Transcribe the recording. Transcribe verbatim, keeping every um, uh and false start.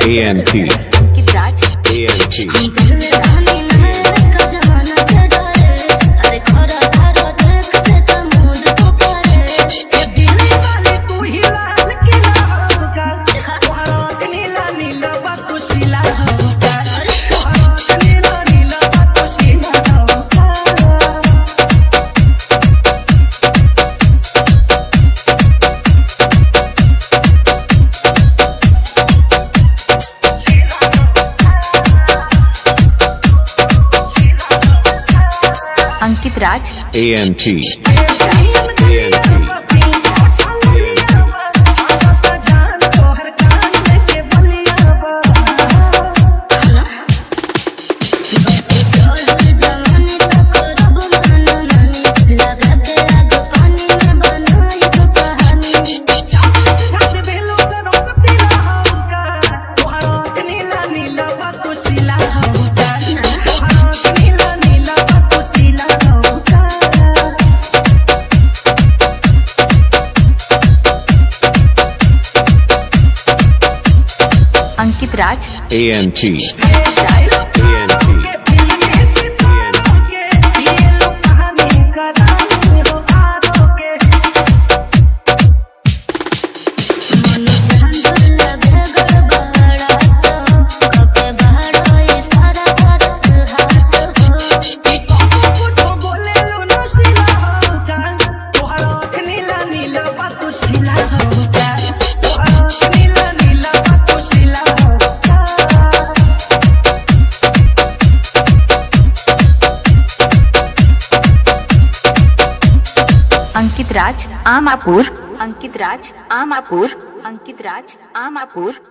A N T. Ankit Raj A N T. Ankit Raj A N T. Ankit Raj A N T. Ankit Raj Amapur. Ankit Raj Amapur. Ankit Raj Amapur.